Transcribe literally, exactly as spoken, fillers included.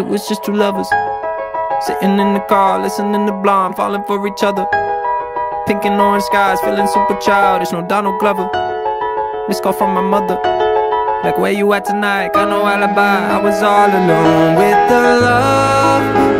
It was just two lovers sitting in the car, listening to Blonde, falling for each other. Pink and orange skies, feeling super childish. No Donald Glover. Missed call from my mother, like, where you at tonight? Got no alibi. I was all alone with the love.